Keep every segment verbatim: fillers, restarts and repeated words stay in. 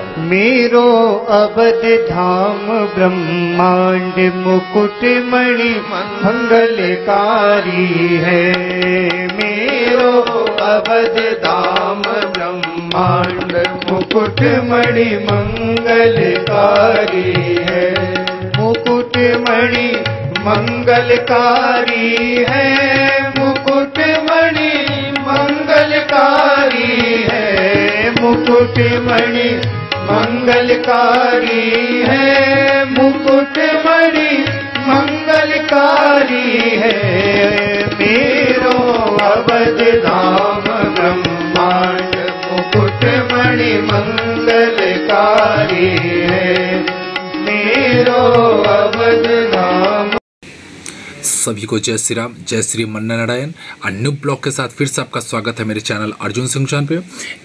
मेरो अवध धाम ब्रह्मांड मुकुटमणि मंगलकारी है। मेरो अवध धाम ब्रह्मांड मुकुटमणि मंगलकारी है। मुकुटमणि मंगलकारी है। मुकुटमणि मंगलकारी है। मुकुटमणि मंगलकारी है। मुकुटमणि मंगलकारी है। मेरो अवध धाम ब्रह्मांड मुकुटमणि मंगलकारी है। मेरो अवध धाम। सभी को जय श्री राम, जय श्री मन्ना नारायण। अन्य ब्लॉग के साथ फिर से आपका स्वागत है मेरे चैनल अर्जुन सिंह चौहान पे।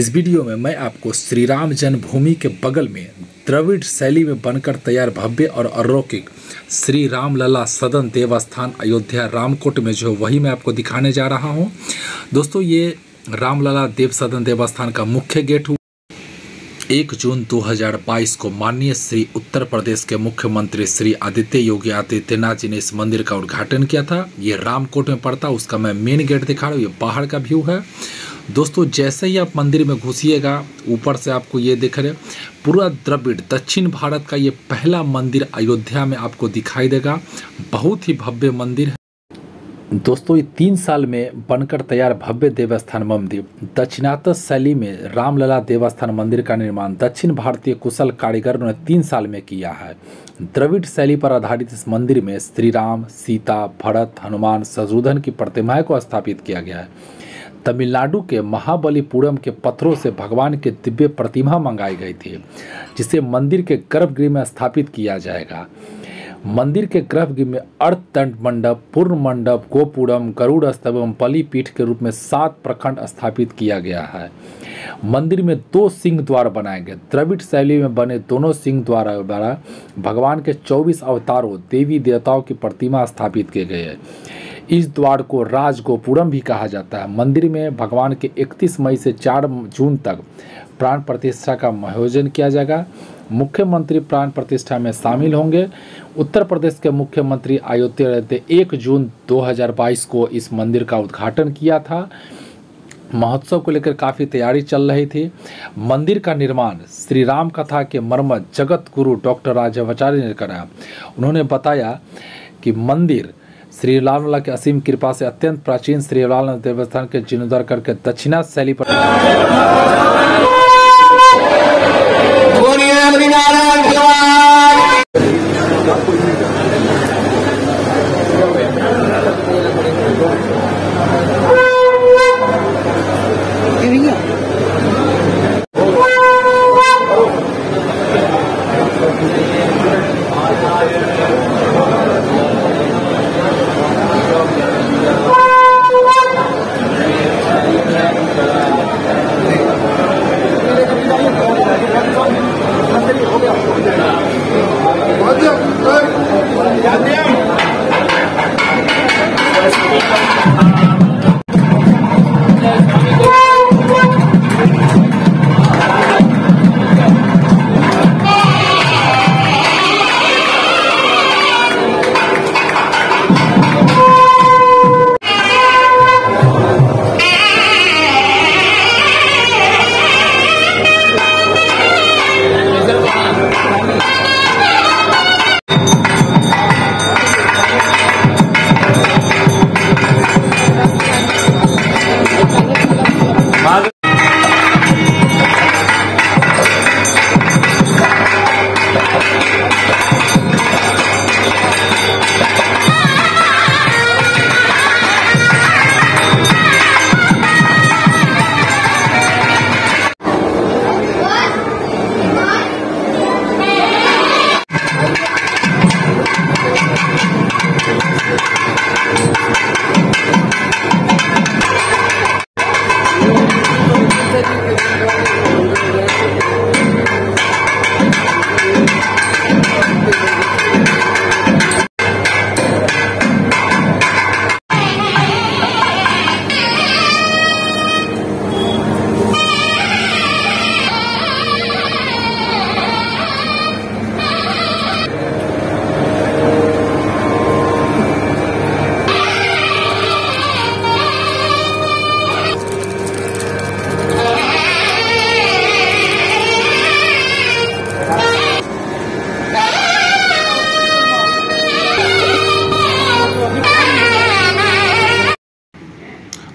इस वीडियो में मैं आपको श्री राम जन्मभूमि के बगल में द्रविड़ शैली में बनकर तैयार भव्य और अलौकिक श्री रामलला सदन देवस्थान अयोध्या रामकोट में जो वही मैं आपको दिखाने जा रहा हूँ। दोस्तों, ये रामलला देव सदन देवस्थान का मुख्य गेट हुआ। एक जून दो हज़ार बाईस को माननीय श्री उत्तर प्रदेश के मुख्यमंत्री श्री आदित्य योगी आदित्यनाथ जी ने इस मंदिर का उद्घाटन किया था। ये रामकोट में पड़ता, उसका मैं मेन गेट दिखा रहा हूँ। ये बाहर का व्यू है। दोस्तों, जैसे ही आप मंदिर में घुसिएगा, ऊपर से आपको ये दिख रहे पूरा द्रविड़ दक्षिण भारत का ये पहला मंदिर अयोध्या में आपको दिखाई देगा। बहुत ही भव्य मंदिर है। दोस्तों, ये तीन साल में बनकर तैयार भव्य देवस्थान मंदिर दक्षिणात शैली में रामलला देवस्थान मंदिर का निर्माण दक्षिण भारतीय कुशल कारीगरों ने तीन साल में किया है। द्रविड़ शैली पर आधारित इस मंदिर में श्री राम, सीता, भरत, हनुमान, सशोधन की प्रतिमाएं को स्थापित किया गया है। तमिलनाडु के महाबलीपुरम के पत्थरों से भगवान के दिव्य प्रतिमा मंगाई गई थी, जिसे मंदिर के गर्भगृह में स्थापित किया जाएगा। मंदिर के गर्भगृह में अर्धदंड मंडप, पूर्ण मंडप, गोपुरम, गरुड़ स्तंभ एवं बलिपीठ के रूप में सात प्रखंड स्थापित किया गया है। मंदिर में दो सिंह द्वार बनाए गए। द्रविड़ शैली में बने दोनों सिंह द्वार द्वारा भगवान के चौबीस अवतारों, देवी देवताओं की प्रतिमा स्थापित किए गए हैं। इस द्वार को राजगोपुरम भी कहा जाता है। मंदिर में भगवान के इकतीस मई से चार जून तक प्राण प्रतिष्ठा का आयोजन किया जाएगा। मुख्यमंत्री प्राण प्रतिष्ठा में शामिल होंगे। उत्तर प्रदेश के मुख्यमंत्री आदित्य एक जून दो हज़ार बाईस को इस मंदिर का उद्घाटन किया था। महोत्सव को लेकर काफ़ी तैयारी चल रही थी। मंदिर का निर्माण श्री राम कथा के मर्मत जगद्गुरु डॉक्टर राघवाचार्य ने कराया। उन्होंने बताया कि मंदिर श्री रामलला की असीम कृपा से अत्यंत प्राचीन श्री रामलला देवस्थान के जीर्णोद्धार करके दक्षिणा शैली पर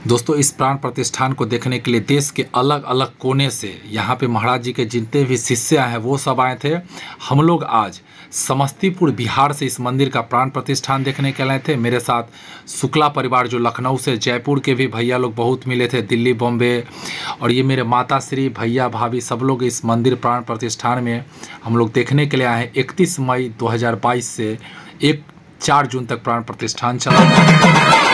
दोस्तों इस प्राण प्रतिष्ठान को देखने के लिए देश के अलग अलग कोने से यहाँ पे महाराज जी के जितने भी शिष्य हैं वो सब आए थे। हम लोग आज समस्तीपुर बिहार से इस मंदिर का प्राण प्रतिष्ठान देखने के लिए थे। मेरे साथ शुक्ला परिवार जो लखनऊ से, जयपुर के भी भैया लोग बहुत मिले थे, दिल्ली, बॉम्बे, और ये मेरे माता श्री, भैया, भाभी सब लोग इस मंदिर प्राण प्रतिष्ठान में हम लोग देखने के लिए आए हैं। इकतीस मई दो हज़ार बाईस से एक चार जून तक प्राण प्रतिष्ठान चला।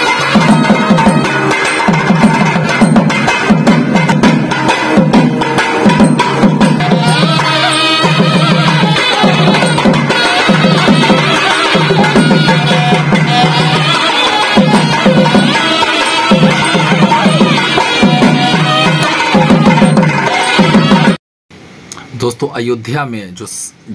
दोस्तों अयोध्या में जो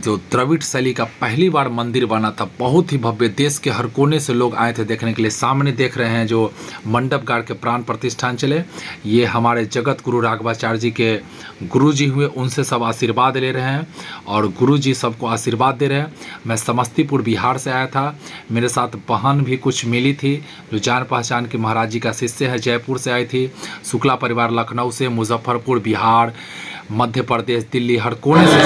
जो द्रविड़ शैली का पहली बार मंदिर बना था, बहुत ही भव्य, देश के हर कोने से लोग आए थे देखने के लिए। सामने देख रहे हैं जो मंडप गाड़ के प्राण प्रतिष्ठान चले, ये हमारे जगद्गुरु राघवाचार्य जी के गुरु जी हुए, उनसे सब आशीर्वाद ले रहे हैं और गुरु जी सबको आशीर्वाद दे रहे हैं। मैं समस्तीपुर बिहार से आया था, मेरे साथ बहन भी कुछ मिली थी जो जान पहचान के महाराज जी का शिष्य है, जयपुर से आई थी। शुक्ला परिवार लखनऊ से, मुजफ्फरपुर, बिहार, मध्य प्रदेश, दिल्ली, हर कोने से।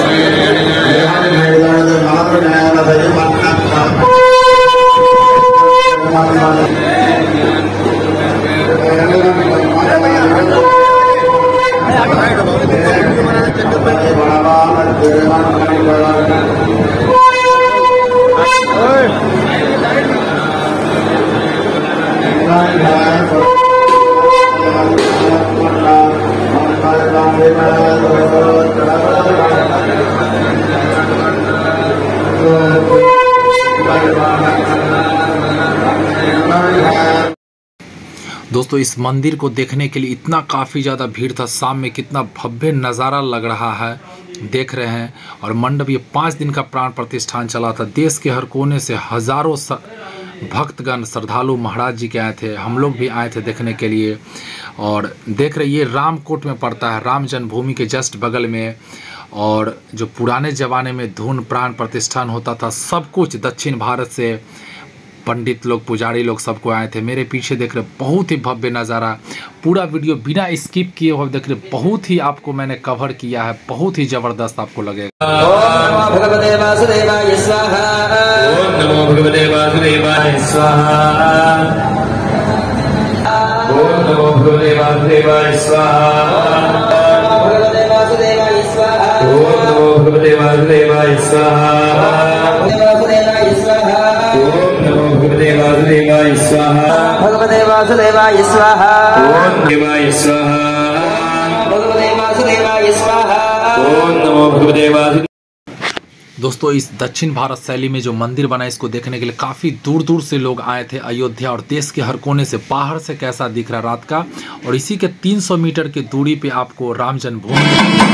दोस्तों इस मंदिर को देखने के लिए इतना काफ़ी ज़्यादा भीड़ था। शाम में कितना भव्य नज़ारा लग रहा है, देख रहे हैं। और मंडप ये पाँच दिन का प्राण प्रतिष्ठान चला था। देश के हर कोने से हज़ारों भक्तगण, श्रद्धालु महाराज जी के आए थे। हम लोग भी आए थे देखने के लिए। और देख रहे ये रामकोट में पड़ता है, राम जन्मभूमि के जस्ट बगल में। और जो पुराने ज़माने में धून प्राण प्रतिष्ठान होता था, सब कुछ दक्षिण भारत से पंडित लोग, पुजारी लोग सबको आए थे। मेरे पीछे देख रहे बहुत ही भव्य नज़ारा। पूरा वीडियो बिना स्किप किए हुए देख रहे, बहुत ही आपको मैंने कवर किया है, बहुत ही ज़बरदस्त आपको लगेगा। वासुदेवाय स्वाहा, भगवते वासुदेवाय स्वाहा, ओम देवाय स्वाहा, भगवते वासुदेवाय स्वाहा, ओम नमो भगवते वासुदेवाय। दोस्तों इस दक्षिण भारत शैली में जो मंदिर बना, इसको देखने के लिए काफ़ी दूर दूर से लोग आए थे अयोध्या। और देश के हर कोने से, बाहर से कैसा दिख रहा रात का। और इसी के तीन सौ मीटर की दूरी पे आपको राम जन्मभूमि।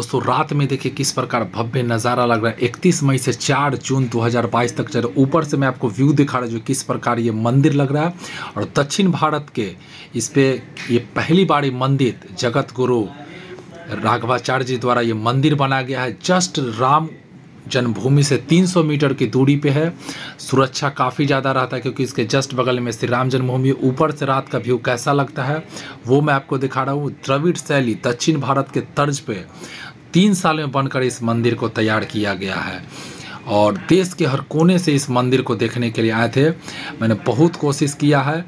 दोस्तों रात में देखिए किस प्रकार भव्य नज़ारा लग रहा है। इकतीस मई से चार जून दो हज़ार बाईस तक चल रहा। ऊपर से मैं आपको व्यू दिखा रहा हूँ जो किस प्रकार ये मंदिर लग रहा है। और दक्षिण भारत के इस पे ये पहली बार ये मंदिर जगतगुरु राघवाचार्य जी द्वारा ये मंदिर बनाया गया है। जस्ट राम जन्मभूमि से तीन सौ मीटर की दूरी पे है। सुरक्षा काफ़ी ज़्यादा रहता है क्योंकि इसके जस्ट बगल में श्री राम जन्मभूमि। ऊपर से रात का व्यू कैसा लगता है वो मैं आपको दिखा रहा हूँ। द्रविड़ शैली दक्षिण भारत के तर्ज पे तीन साल में बनकर इस मंदिर को तैयार किया गया है। और देश के हर कोने से इस मंदिर को देखने के लिए आए थे। मैंने बहुत कोशिश किया है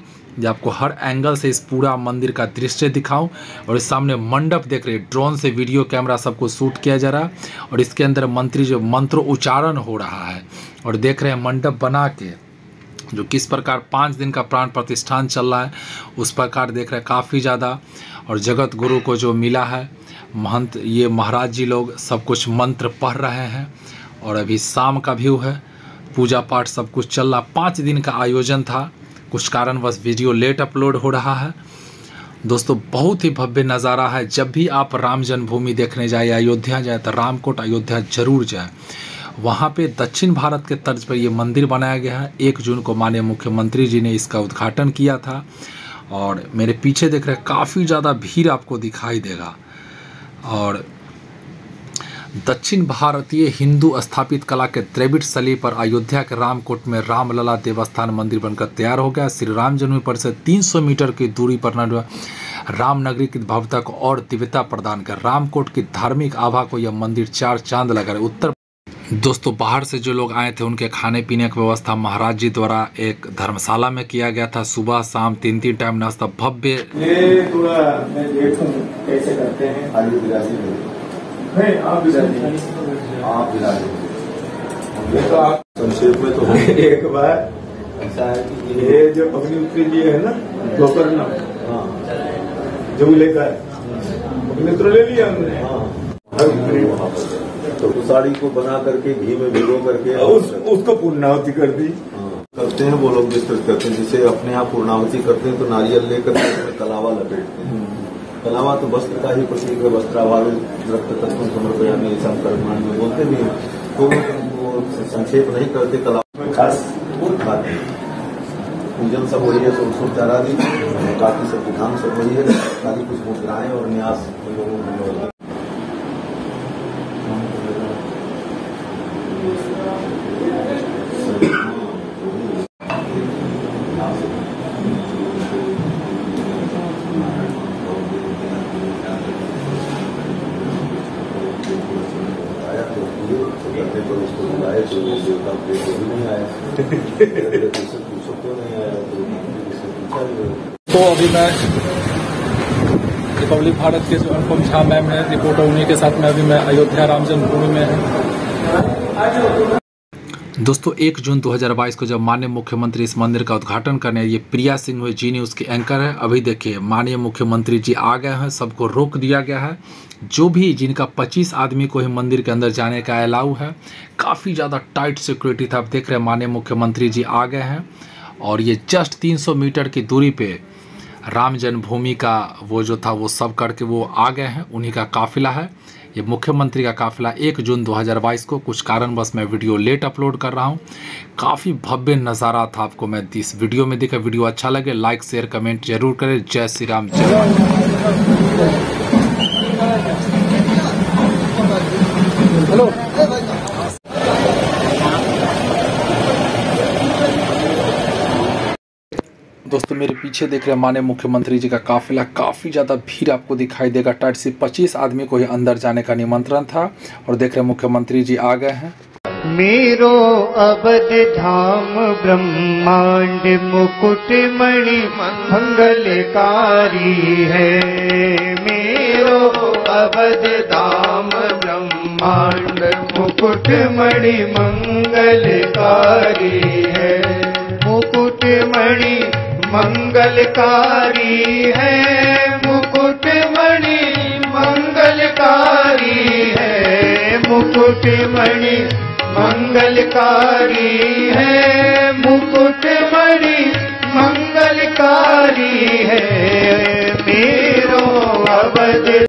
ये आपको हर एंगल से इस पूरा मंदिर का दृश्य दिखाऊं। और इस सामने मंडप देख रहे, ड्रोन से वीडियो कैमरा सबको शूट किया जा रहा है। और इसके अंदर मंत्री जो मंत्र उच्चारण हो रहा है। और देख रहे हैं मंडप बना के जो किस प्रकार पाँच दिन का प्राण प्रतिष्ठान चल रहा है, उस प्रकार देख रहे हैं काफ़ी ज़्यादा। और जगत गुरु को जो मिला है महंत, ये महाराज जी लोग सब कुछ मंत्र पढ़ रहे हैं। और अभी शाम का व्यू है, पूजा पाठ सब कुछ चल रहा। पाँच दिन का आयोजन था, कुछ कारणवश वीडियो लेट अपलोड हो रहा है। दोस्तों बहुत ही भव्य नज़ारा है। जब भी आप राम जन्मभूमि देखने जाए अयोध्या जाए तो रामकोट अयोध्या जरूर जाए। वहाँ पे दक्षिण भारत के तर्ज पर ये मंदिर बनाया गया है। एक जून को माननीय मुख्यमंत्री जी ने इसका उद्घाटन किया था और मेरे पीछे देख रहे काफ़ी ज़्यादा भीड़ आपको दिखाई देगा। और दक्षिण भारतीय हिंदू स्थापित कला के द्रविड़ शैली पर अयोध्या के रामकोट में रामलला देवस्थान मंदिर बनकर तैयार हो गया। श्री राम जन्मभूमि से तीन सौ मीटर की दूरी पर रामनगरी की भव्यता को और दिव्यता प्रदान कर रामकोट की धार्मिक आभा को यह मंदिर चार चांद लगा रहे। उत्तर दोस्तों बाहर से जो लोग आए थे उनके खाने पीने की व्यवस्था महाराज जी द्वारा एक धर्मशाला में किया गया था। सुबह शाम तीन तीन टाइम नाश्ता भव्य। ये थोड़ा मैं देखूं कैसे करते हैं। नहीं आप आप ये तो आप संक्षेप में तो एक बार ये जो अग्निमित्र जी है ना गोकर्ण जो लेकर अग्निमित्र ले लिया हमने तो साड़ी को बना करके घी में भिगो करके उस, उसको पूर्णावती कर दी करते हैं वो लोग विस्तृत करते हैं। जिसे अपने यहाँ पूर्णावती करते हैं तो नारियल लेकर उसमें कलावा लपेटते हैं। कलावा तो वस्त्र का ही प्रतीक है। वस्त्रावाल रक्त तत्व समर्पयामि ये सब कर्मांड में बोलते भी हैं तो वो संक्षेप नहीं करते। कलावा में खास फूल खाते पूजन सब हो रही है तो सुर चढ़ा दी बाकी सब विधान सब हो रही है सारी कुछ मुद्राएं और न्यास लोगों तो अभी मैं रिपब्लिक भारत के जो अनुपम झा मैम है रिपोर्टर उन्हीं के साथ में अभी मैं अयोध्या राम जन्मभूमि में है। दोस्तों एक जून दो हज़ार बाईस को जब माननीय मुख्यमंत्री इस मंदिर का उद्घाटन करने ये प्रिया सिंह जी ने उसके एंकर है। अभी देखिए माननीय मुख्यमंत्री जी आ गए हैं। सबको रोक दिया गया है। जो भी जिनका पच्चीस आदमी को ही मंदिर के अंदर जाने का अलाउ है। काफ़ी ज़्यादा टाइट सिक्योरिटी था। आप देख रहे हैं माननीय मुख्यमंत्री जी आ गए हैं और ये जस्ट तीन सौ मीटर की दूरी पर राम जन्मभूमि का वो जो था वो सब करके वो आ गए हैं। उन्हीं का काफिला है। ये मुख्यमंत्री का काफिला एक जून दो हज़ार बाईस को कुछ कारणवश मैं वीडियो लेट अपलोड कर रहा हूँ। काफ़ी भव्य नज़ारा था। आपको मैं इस वीडियो में देखा। वीडियो अच्छा लगे लाइक शेयर कमेंट जरूर करें। जय श्री राम जय। दोस्तों मेरे पीछे देख रहे हैं माननीय मुख्यमंत्री जी का काफिला। काफ़ी ज़्यादा भीड़ आपको दिखाई देगा। टाइट से पच्चीस आदमी को ही अंदर जाने का निमंत्रण था और देख रहे हैं मुख्यमंत्री जी आ गए हैं। मेरो अवध धाम ब्रह्मांड मुकुटमणि मंगलकारी है। मेरो अवध धाम ब्रह्मांड मुकुटमणि मंगलकारी है। मुकुटमणि मंगलकारी है। मुकुटमणि मंगलकारी है। मुकुटमणि मंगलकारी है। मुकुट